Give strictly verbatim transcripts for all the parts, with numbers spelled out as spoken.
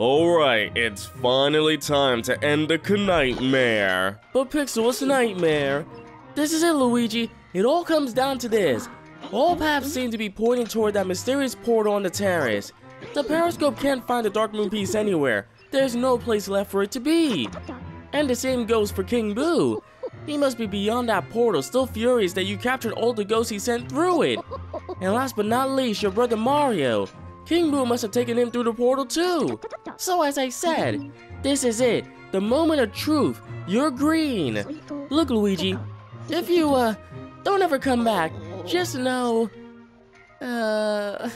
Alright, it's finally time to end the nightmare. But Pixel, what's a nightmare? This is it, Luigi. It all comes down to this. All paths seem to be pointing toward that mysterious portal on the terrace. The periscope can't find the Dark Moon piece anywhere. There's no place left for it to be. And the same goes for King Boo. He must be beyond that portal, still furious that you captured all the ghosts he sent through it. And last but not least, your brother Mario. King Boo must have taken him through the portal too. So as I said, this is it. The moment of truth. You're green. Look, Luigi, if you, uh, don't ever come back, just know... Uh...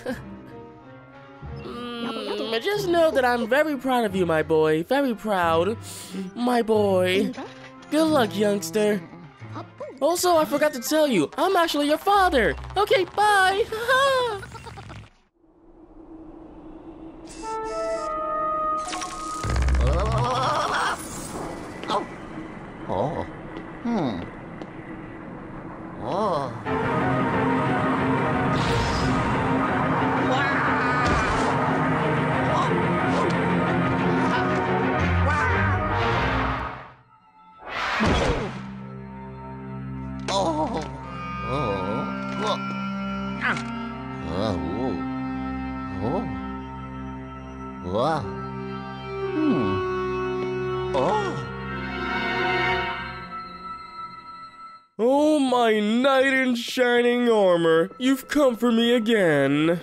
mm, just know that I'm very proud of you, my boy. Very proud. My boy. Good luck, youngster. Also, I forgot to tell you, I'm actually your father. Okay, bye. Oh. Oh. Hmm. Oh, my knight in shining armor, you've come for me again.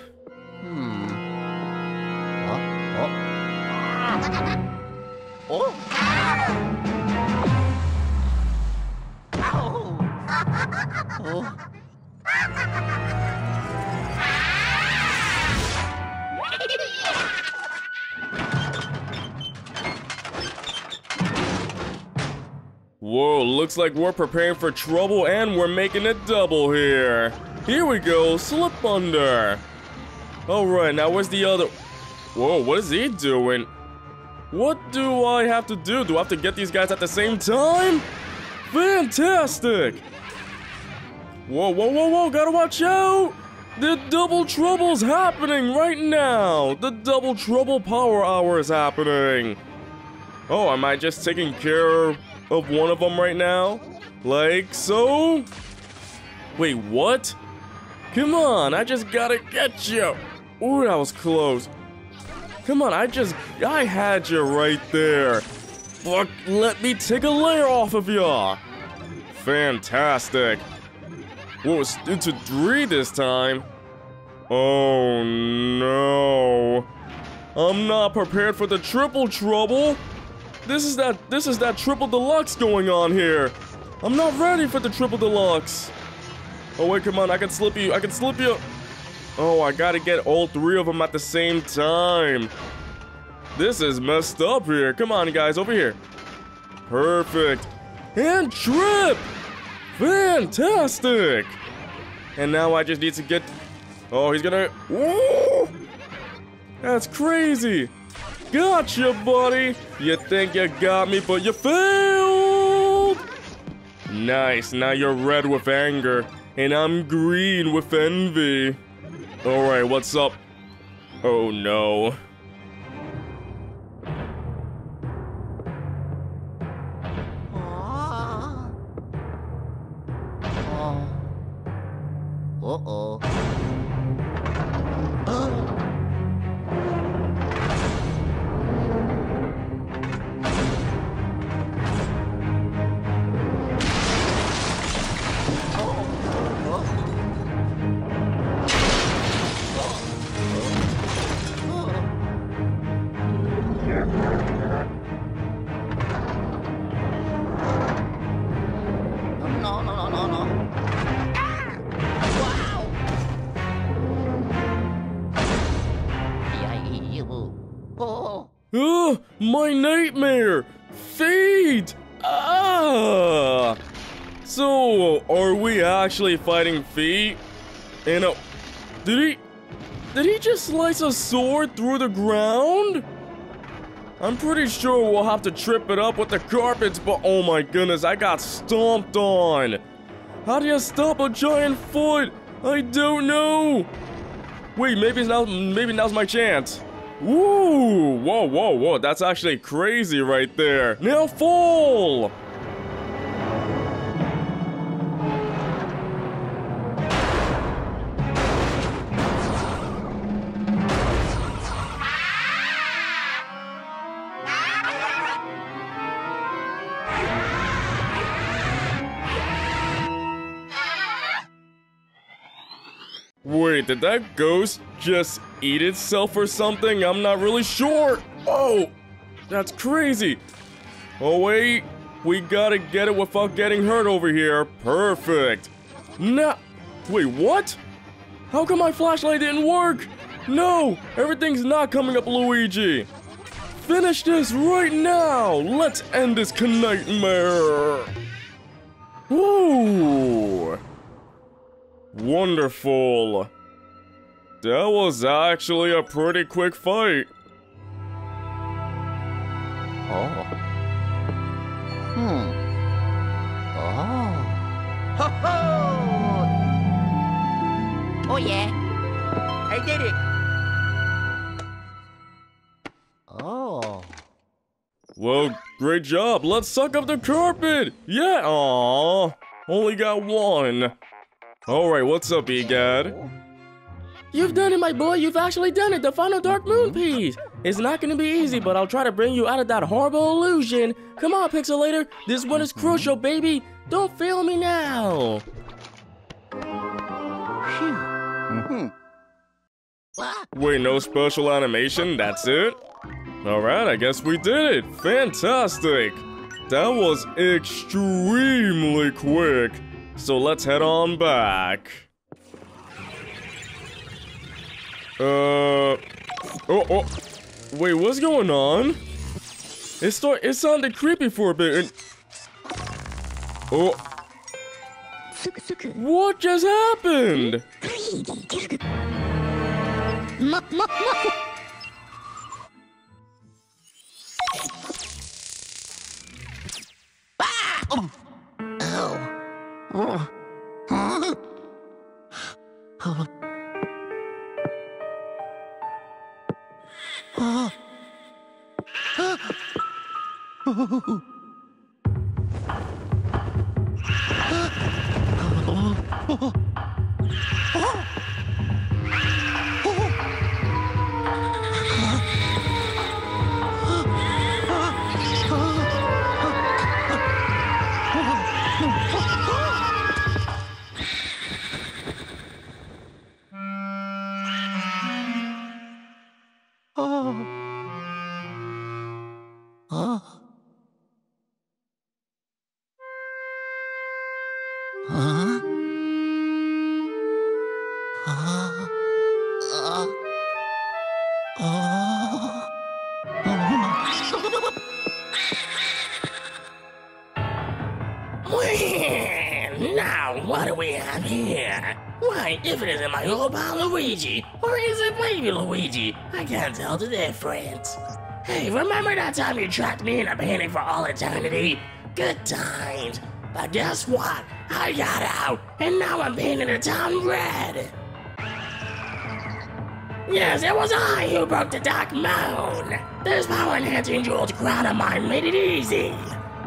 Hmm. Huh? Oh. Oh. Oh. Whoa, looks like we're preparing for trouble and we're making a double here. Here we go, slip under. Alright, now where's the other... Whoa, what is he doing? What do I have to do? Do I have to get these guys at the same time? Fantastic! Whoa, whoa, whoa, whoa, gotta watch out! The double trouble's happening right now! The double trouble power hour is happening. Oh, am I just taking care of... of one of them right now? Like so? Wait, what? Come on, I just gotta get you. Ooh, that was close. Come on, I just, I had you right there. But let me take a layer off of y'all. Fantastic. Whoa, it's into three this time. Oh no. I'm not prepared for the triple trouble. This is that this is that triple deluxe going on here. I'm not ready for the triple deluxe. Oh wait, come on, I can slip you, I can slip you. Oh, I gotta get all three of them at the same time. This is messed up here. Come on guys, over here. Perfect. And trip! Fantastic! And now I just need to get... Oh, he's gonna... Whoa! That's crazy! Gotcha, buddy! You think you got me, but you failed! Nice, now you're red with anger, and I'm green with envy. Alright, what's up? Oh no. Uh-oh. My nightmare! Fate! Ah! So, are we actually fighting Fate? And uh, did he... Did he just slice a sword through the ground? I'm pretty sure we'll have to trip it up with the carpets, but oh my goodness, I got stomped on! How do you stop a giant foot? I don't know! Wait, maybe now's, maybe now's my chance. Ooh, whoa, whoa, whoa, that's actually crazy right there. Now fall! Wait, did that ghost just eat itself or something? I'm not really sure. Oh, that's crazy. Oh, wait. We gotta get it without getting hurt over here. Perfect. No. Wait, what? How come my flashlight didn't work? No, everything's not coming up, Luigi. Finish this right now. Let's end this nightmare. Woo. Wonderful. That was actually a pretty quick fight. Oh. Hmm. Oh. Ho ho! Oh yeah. I did it. Oh. Well, great job. Let's suck up the carpet. Yeah. Aw. Only got one. Alright, what's up, E-Gad? You've done it, my boy. You've actually done it. The final Dark Moon piece. It's not gonna be easy, but I'll try to bring you out of that horrible illusion. Come on, Pixelator. This one is crucial, baby. Don't fail me now. Wait, no special animation? That's it? Alright, I guess we did it. Fantastic. That was extremely quick. So let's head on back. Uh, oh, oh, wait, what's going on? It start, it sounded creepy for a bit. And, oh, what just happened? If it isn't my old pal Luigi, or is it baby Luigi? I can't tell the difference. Hey, remember that time you trapped me in a painting for all eternity? Good times. But guess what? I got out, and now I'm painting the town red. Yes, it was I who broke the Dark Moon. This power-enhancing jeweled crown of mine made it easy.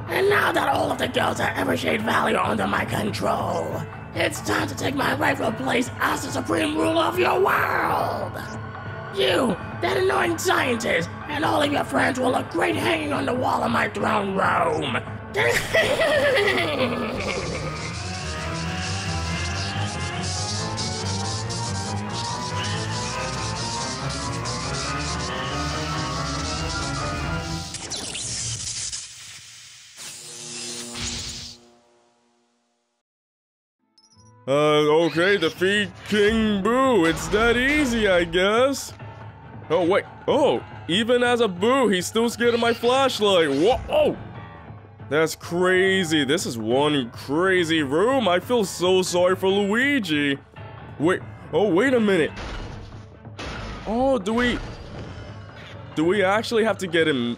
And now that all of the girls at Evershade Valley are under my control, it's time to take my rightful place as the supreme ruler of your world! You, that annoying scientist, and all of your friends will look great hanging on the wall of my throne room! Uh, okay, defeat King Boo. It's that easy, I guess. Oh, wait. Oh, even as a Boo, he's still scared of my flashlight. Whoa. Oh, that's crazy. This is one crazy room. I feel so sorry for Luigi. Wait. Oh, wait a minute. Oh, do we... Do we actually have to get him...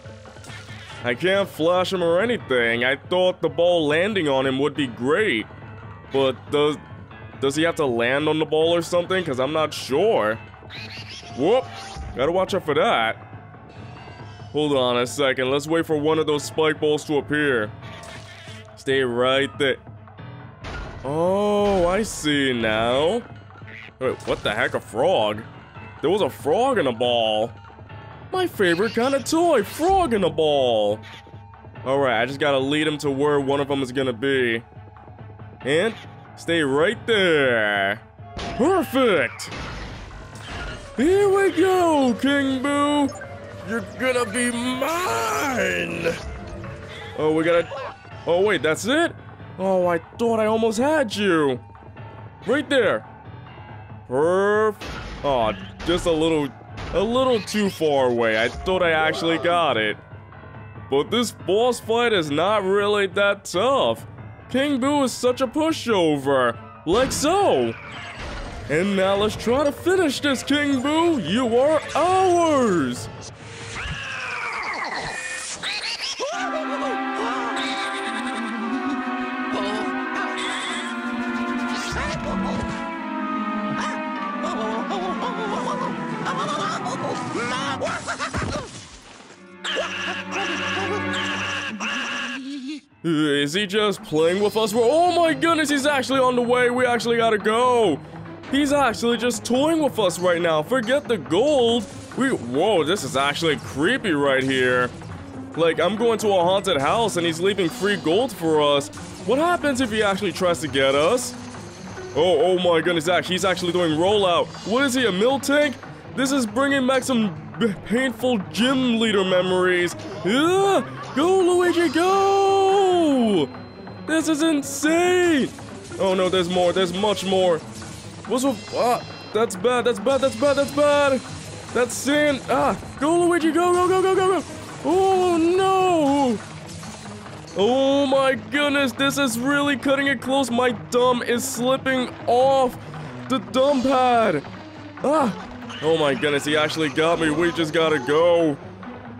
I can't flash him or anything. I thought the ball landing on him would be great. But does... Does he have to land on the ball or something? Because I'm not sure. Whoop. Gotta watch out for that. Hold on a second. Let's wait for one of those spike balls to appear. Stay right there. Oh, I see now. Wait, what the heck? A frog? There was a frog in a ball. My favorite kind of toy, frog in a ball. All right, I just gotta lead him to where one of them is gonna be. And stay right there. Perfect. Here we go, King Boo. You're gonna be mine. Oh, we gotta, oh wait, that's it? Oh, I thought I almost had you. Right there. Perfect. Oh, just a little, a little too far away. I thought I actually got it. But this boss fight is not really that tough. King Boo is such a pushover, like so. And now let's try to finish this, King Boo. You are ours. Is he just playing with us? We're, oh my goodness, he's actually on the way. We actually gotta go. He's actually just toying with us right now. Forget the gold. We, whoa, this is actually creepy right here. Like, I'm going to a haunted house and he's leaving free gold for us. What happens if he actually tries to get us? Oh, oh my goodness, he's actually doing rollout. What is he, a milk tank? This is bringing back some painful gym leader memories. Yeah, go, Luigi, go! This is insane! Oh no, there's more, there's much more. What's with, ah, that's bad, that's bad, that's bad, that's bad! That's sin! Ah, go Luigi, go, go, go, go, go, go! Oh no! Oh my goodness, this is really cutting it close. My thumb is slipping off the thumb pad! Ah! Oh my goodness, he actually got me, we just gotta go.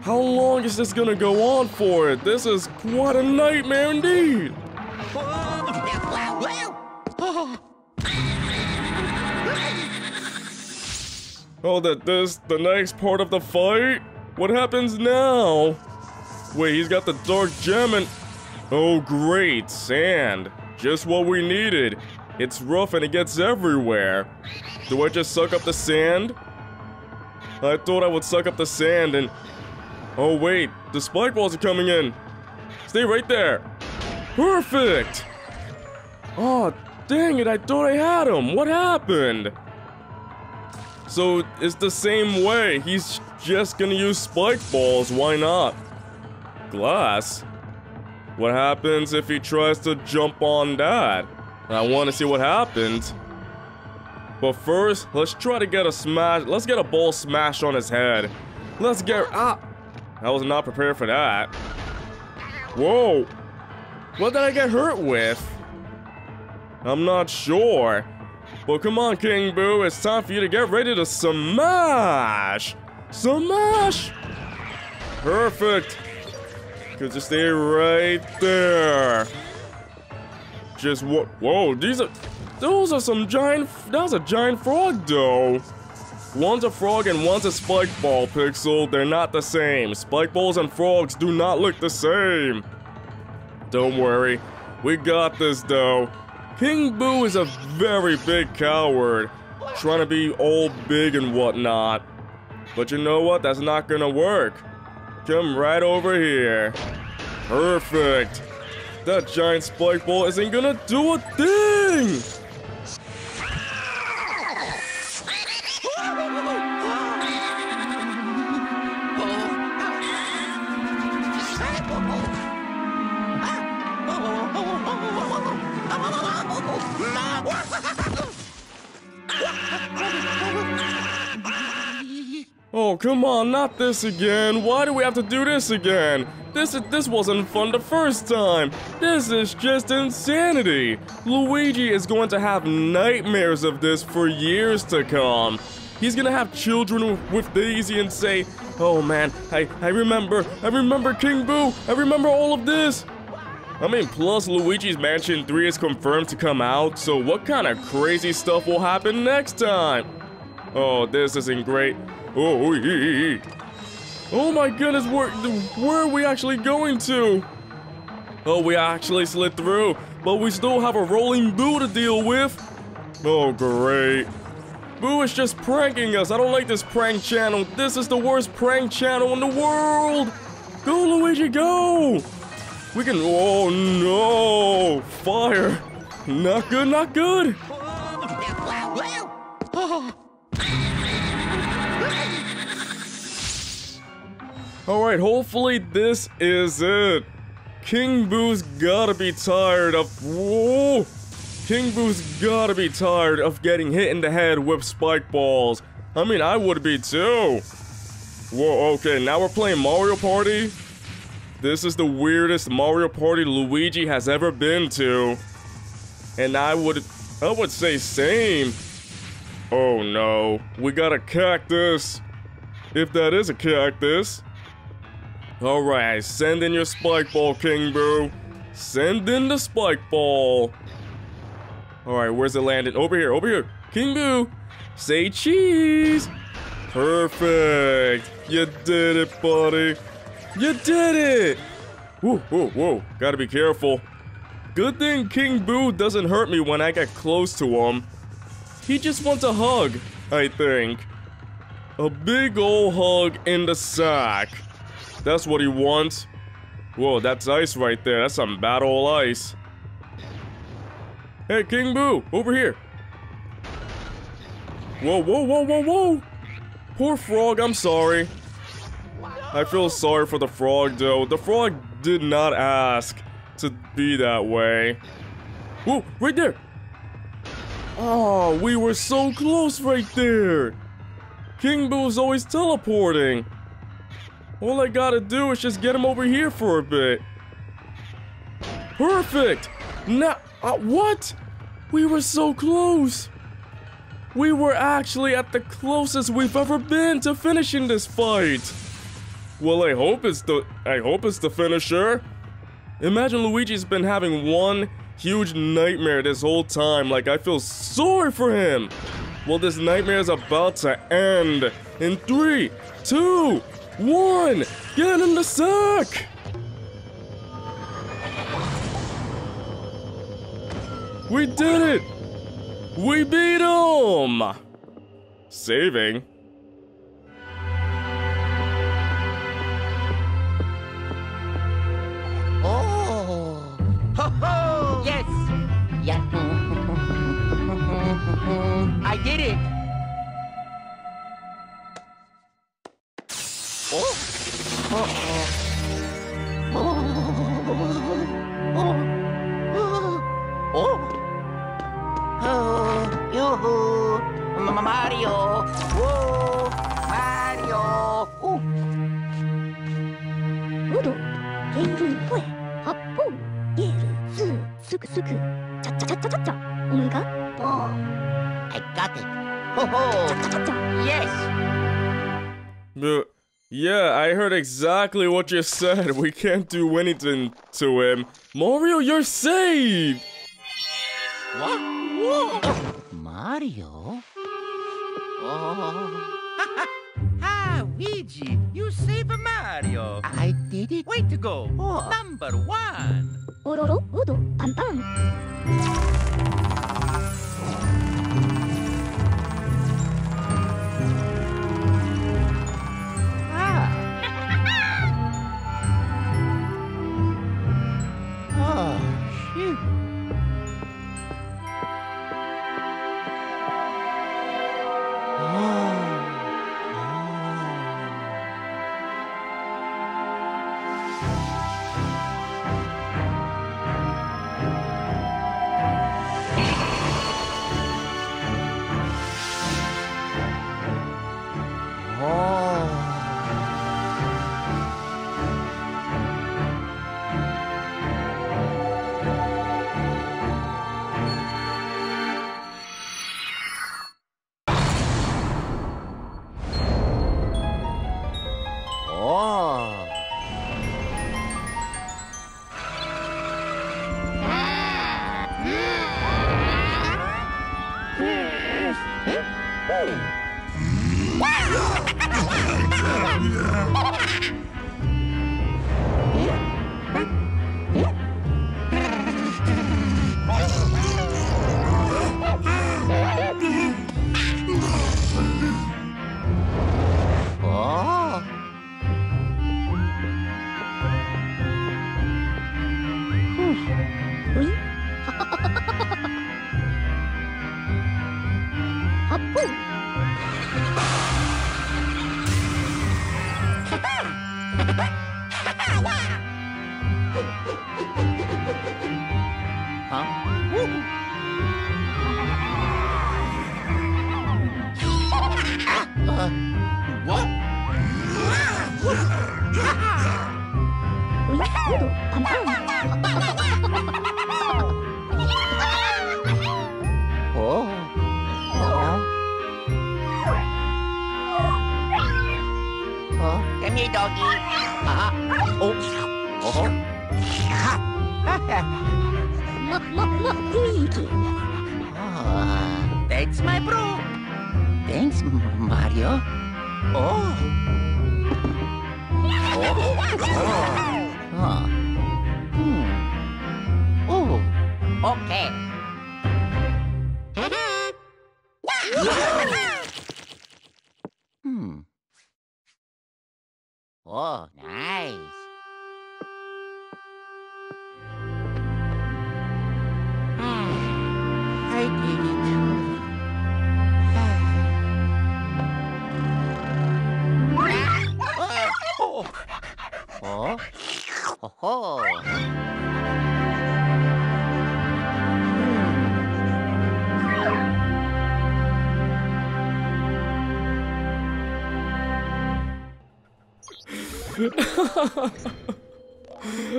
How long is this gonna go on for? This is quite a nightmare indeed! Oh, that this, the next part of the fight? What happens now? Wait, he's got the dark gem and... Oh great, sand. Just what we needed. It's rough and it gets everywhere. Do I just suck up the sand? I thought I would suck up the sand and... Oh wait, the spike balls are coming in. Stay right there. Perfect! Oh, dang it, I thought I had him. What happened? So, it's the same way. He's just gonna use spike balls, why not? Glass? What happens if he tries to jump on that? I wanna see what happens. But first, let's try to get a smash. Let's get a ball smashed on his head. Let's get, ah! I was not prepared for that. Whoa! What did I get hurt with? I'm not sure. Well, come on, King Boo. It's time for you to get ready to smash! Smash! Perfect. Could just stay right there. Just what? Whoa, these are... Those are some giant... That was a giant frog, though. One's a frog and one's a spike ball, Pixel. They're not the same. Spike balls and frogs do not look the same. Don't worry. We got this, though. King Boo is a very big coward, trying to be all big and whatnot. But you know what? That's not gonna work. Come right over here. Perfect. That giant spike ball isn't gonna do a thing! Oh, come on, not this again. Why do we have to do this again? This this wasn't fun the first time. This is just insanity. Luigi is going to have nightmares of this for years to come. He's gonna have children with Daisy and say, oh man, I, I remember, I remember King Boo, I remember all of this. I mean, plus Luigi's Mansion three is confirmed to come out, so what kind of crazy stuff will happen next time? Oh, this isn't great. Oh, ee, ee. Oh my goodness, where, where are we actually going to? Oh, we actually slid through, but we still have a rolling Boo to deal with. Oh, great. Boo is just pranking us. I don't like this prank channel. This is the worst prank channel in the world. Go, Luigi, go. We can, oh no, fire. Not good, not good. All right, hopefully this is it. King Boo's gotta be tired of, whoa. King Boo's gotta be tired of getting hit in the head with spike balls. I mean, I would be too. Whoa, okay, now we're playing Mario Party. This is the weirdest Mario Party Luigi has ever been to. And I would, I would say same. Oh no, we got a cactus. If that is a cactus. All right, send in your spike ball, King Boo. Send in the spike ball. All right, where's it landed? Over here, over here. King Boo, say cheese. Perfect. You did it, buddy. You did it. Whoa, whoa, whoa. Gotta be careful. Good thing King Boo doesn't hurt me when I get close to him. He just wants a hug, I think. A big old hug in the sack. That's what he wants. Whoa, that's ice right there. That's some bad old ice. Hey, King Boo, over here. Whoa, whoa, whoa, whoa, whoa. Poor frog, I'm sorry. I feel sorry for the frog, though. The frog did not ask to be that way. Whoa, right there. Oh, we were so close right there. King Boo's always teleporting. All I gotta do is just get him over here for a bit. Perfect. Now, uh, what? We were so close. We were actually at the closest we've ever been to finishing this fight. Well, I hope it's the, I hope it's the finisher. Imagine Luigi's been having one huge nightmare this whole time. Like, I feel sorry for him. Well, this nightmare is about to end in three, two, one. Get in the sack. We did it. We beat him. Saving. Oh. Ho ho. Yes. Yeah. I did it. Oh. Oh. Oh. Oh. Oh, yoo-hoo, Mario, whoa, Mario, oh. Modo, genrin poe, happon, yeru, su, suku, suku, cha cha cha cha cha, omega. Oh, I got it. Ho ho, cha cha cha cha. Yes. Yeah, I heard exactly what you said. We can't do anything to him. Mario, you're saved. What? Oh, Mario? Oh. Ha, Luigi, you saved Mario. I did it. Way to go. Oh. Number one. Ororo, Udo, Pantan. Ah. Oh, shoot. Wow!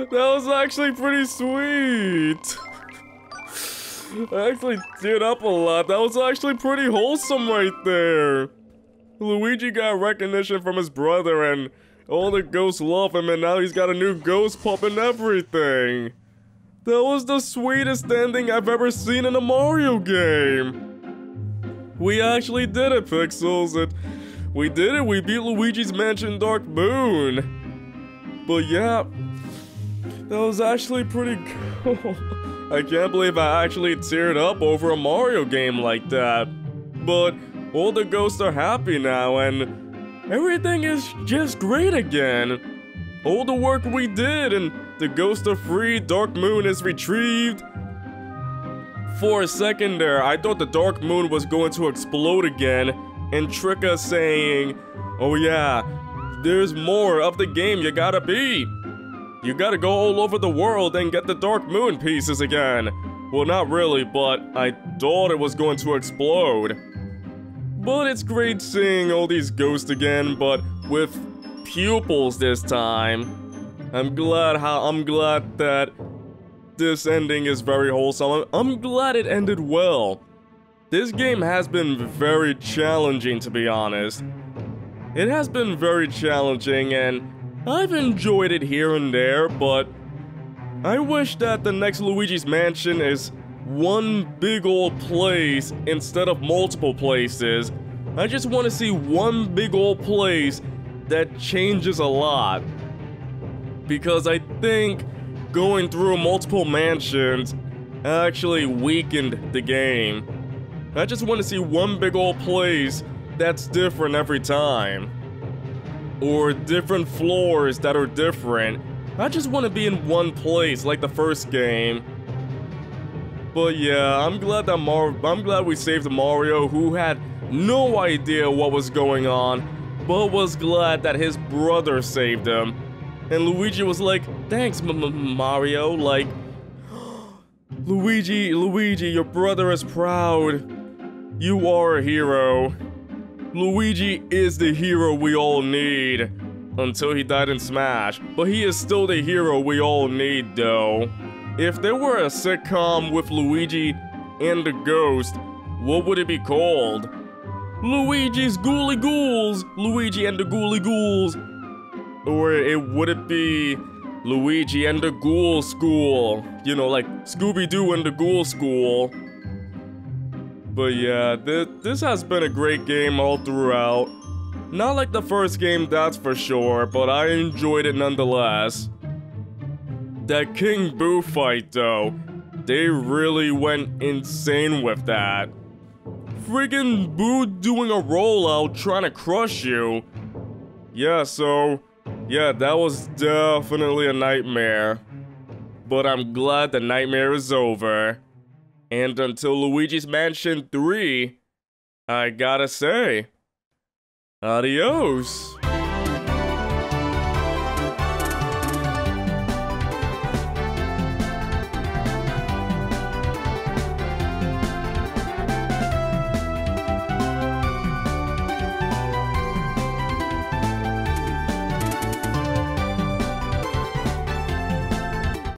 That was actually pretty sweet. I actually teared up a lot. That was actually pretty wholesome right there. Luigi got recognition from his brother and all the ghosts love him, and now he's got a new ghost pup and everything. That was the sweetest ending I've ever seen in a Mario game. We actually did it, Pixels. It, we did it. We beat Luigi's Mansion Dark Moon. But yeah, that was actually pretty cool. I can't believe I actually teared up over a Mario game like that. But all the ghosts are happy now and everything is just great again. All the work we did and the ghosts are free, Dark Moon is retrieved. For a second there, I thought the Dark Moon was going to explode again and trick us saying, oh yeah, there's more of the game you gotta be. You gotta go all over the world and get the Dark Moon pieces again. Well, not really, but I thought it was going to explode. But it's great seeing all these ghosts again, but with pupils this time. I'm glad how I'm glad that this ending is very wholesome. I'm glad it ended well. This game has been very challenging, to be honest. It has been very challenging and I've enjoyed it here and there, but I wish that the next Luigi's Mansion is one big old place instead of multiple places. I just want to see one big old place that changes a lot. Because I think going through multiple mansions actually weakened the game. I just want to see one big old place that's different every time, or different floors that are different. I just want to be in one place like the first game. But yeah, I'm glad that Mar I'm glad we saved Mario, who had no idea what was going on, but was glad that his brother saved him. And Luigi was like, "Thanks, Mario." Like, Luigi, Luigi, your brother is proud. You are a hero. Luigi is the hero we all need, until he died in Smash, but he is still the hero we all need though. If there were a sitcom with Luigi and the ghost, what would it be called? Luigi's Ghoulie Ghouls, Luigi and the Ghoulie Ghouls. Or it would it be Luigi and the Ghoul School, you know, like Scooby-Doo and the Ghoul School. But yeah, th this has been a great game all throughout. Not like the first game, that's for sure, but I enjoyed it nonetheless. That King Boo fight though, they really went insane with that. Friggin' Boo doing a rollout trying to crush you. Yeah, so, yeah, that was definitely a nightmare. But I'm glad the nightmare is over. And until Luigi's Mansion three, I gotta say, adios.